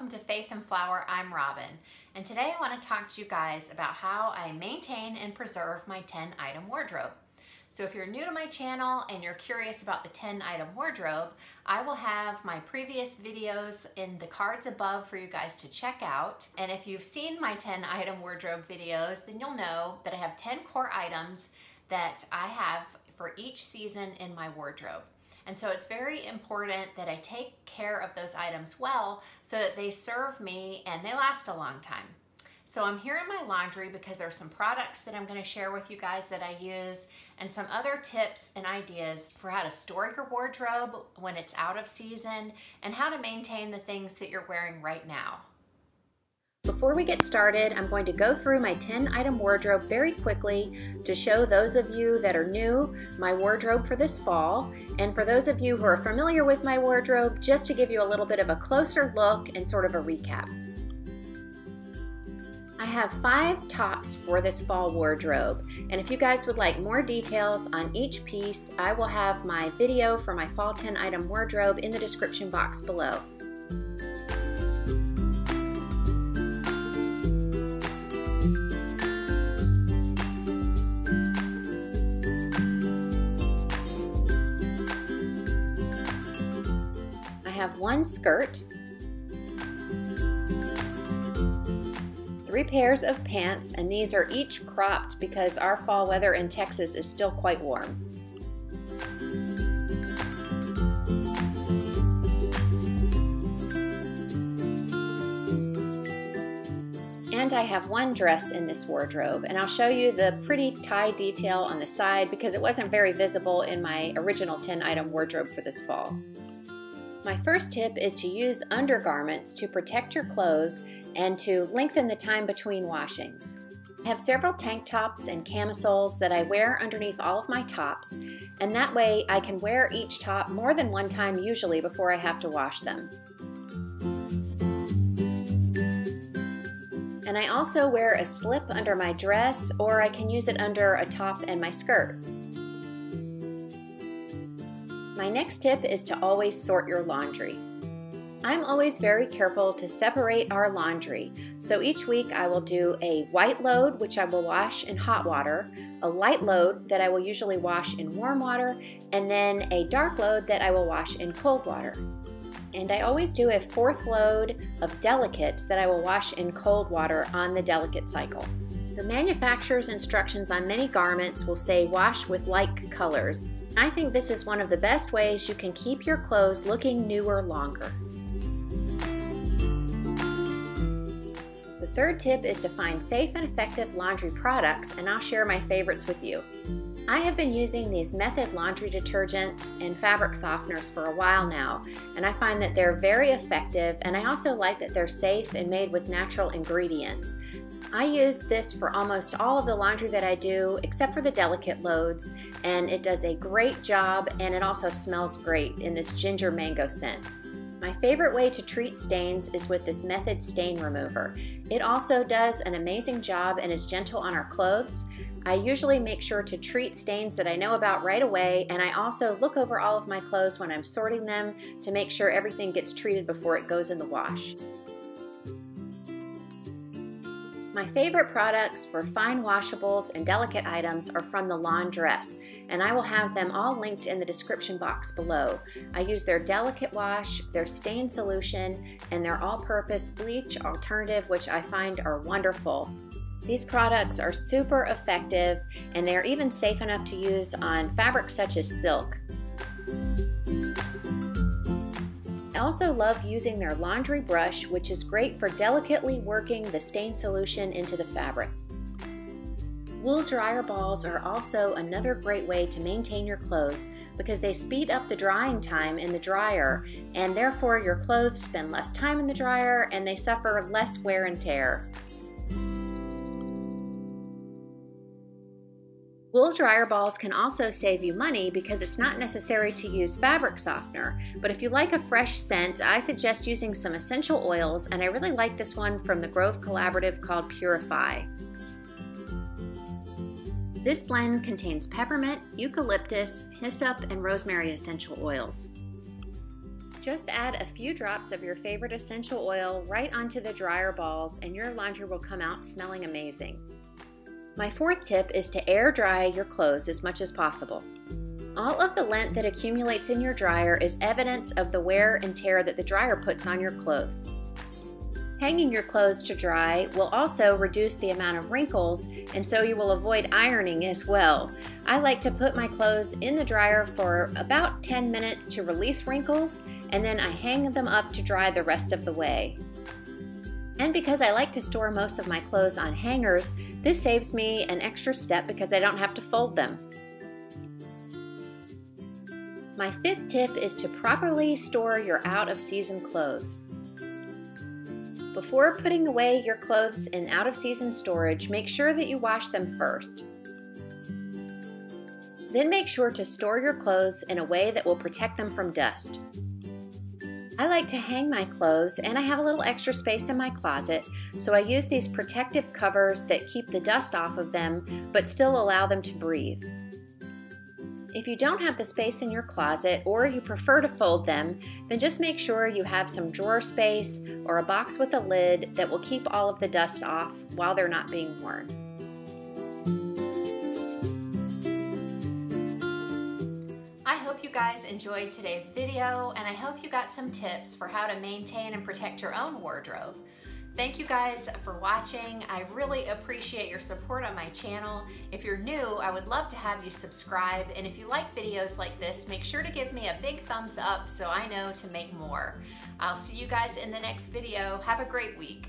welcome to Faith and Flower. I'm Robin, and today I want to talk to you guys about how I maintain and preserve my 10-item wardrobe. So if you're new to my channel and you're curious about the 10-item wardrobe, I will have my previous videos in the cards above for you guys to check out. And if you've seen my 10-item wardrobe videos, then you'll know that I have 10 core items that I have for each season in my wardrobe. And so it's very important that I take care of those items well so that they serve me and they last a long time. So I'm here in my laundry because there's some products that I'm going to share with you guys that I use and some other tips and ideas for how to store your wardrobe when it's out of season and how to maintain the things that you're wearing right now. Before we get started, I'm going to go through my 10-item wardrobe very quickly to show those of you that are new my wardrobe for this fall, and for those of you who are familiar with my wardrobe, just to give you a little bit of a closer look and sort of a recap. I have 5 tops for this fall wardrobe, and if you guys would like more details on each piece, I will have my video for my fall 10-item wardrobe in the description box below. I have 1 skirt, 3 pairs of pants, and these are each cropped because our fall weather in Texas is still quite warm. And I have 1 dress in this wardrobe, and I'll show you the pretty tie detail on the side because it wasn't very visible in my original 10-item wardrobe for this fall. My first tip is to use undergarments to protect your clothes and to lengthen the time between washings. I have several tank tops and camisoles that I wear underneath all of my tops, and that way I can wear each top more than one time usually before I have to wash them. And I also wear a slip under my dress, or I can use it under a top and my skirt. My next tip is to always sort your laundry. I'm always very careful to separate our laundry, so each week I will do a white load, which I will wash in hot water, a light load that I will usually wash in warm water, and then a dark load that I will wash in cold water. And I always do a 4th load of delicates that I will wash in cold water on the delicate cycle. The manufacturer's instructions on many garments will say wash with light colors. I think this is one of the best ways you can keep your clothes looking newer longer. The 3rd tip is to find safe and effective laundry products, and I'll share my favorites with you. I have been using these Method laundry detergents and fabric softeners for a while now, and I find that they're very effective, and I also like that they're safe and made with natural ingredients. I use this for almost all of the laundry that I do except for the delicate loads, and it does a great job, and it also smells great in this ginger mango scent. My favorite way to treat stains is with this Method stain remover. It also does an amazing job and is gentle on our clothes. I usually make sure to treat stains that I know about right away, and I also look over all of my clothes when I'm sorting them to make sure everything gets treated before it goes in the wash. My favorite products for fine washables and delicate items are from the Laundress, and I will have them all linked in the description box below. I use their delicate wash, their stain solution, and their all-purpose bleach alternative, which I find are wonderful. These products are super effective, and they're even safe enough to use on fabrics such as silk. I also love using their laundry brush, which is great for delicately working the stain solution into the fabric. Wool dryer balls are also another great way to maintain your clothes because they speed up the drying time in the dryer, and therefore your clothes spend less time in the dryer and they suffer less wear and tear. Wool dryer balls can also save you money because it's not necessary to use fabric softener, but if you like a fresh scent, I suggest using some essential oils, and I really like this one from the Grove Collaborative called Purify. This blend contains peppermint, eucalyptus, hyssop, and rosemary essential oils. Just add a few drops of your favorite essential oil right onto the dryer balls and your laundry will come out smelling amazing. My fourth tip is to air dry your clothes as much as possible. All of the lint that accumulates in your dryer is evidence of the wear and tear that the dryer puts on your clothes. Hanging your clothes to dry will also reduce the amount of wrinkles, and so you will avoid ironing as well. I like to put my clothes in the dryer for about 10 minutes to release wrinkles, and then I hang them up to dry the rest of the way. And because I like to store most of my clothes on hangers, this saves me an extra step because I don't have to fold them. My fifth tip is to properly store your out-of-season clothes. Before putting away your clothes in out-of-season storage, make sure that you wash them first. Then make sure to store your clothes in a way that will protect them from dust. I like to hang my clothes, and I have a little extra space in my closet, so I use these protective covers that keep the dust off of them but still allow them to breathe. If you don't have the space in your closet or you prefer to fold them, then just make sure you have some drawer space or a box with a lid that will keep all of the dust off while they're not being worn. I hope you guys enjoyed today's video, and I hope you got some tips for how to maintain and protect your own wardrobe. Thank you guys for watching. I really appreciate your support on my channel. If you're new, I would love to have you subscribe, and if you like videos like this, make sure to give me a big thumbs up so I know to make more. I'll see you guys in the next video. Have a great week.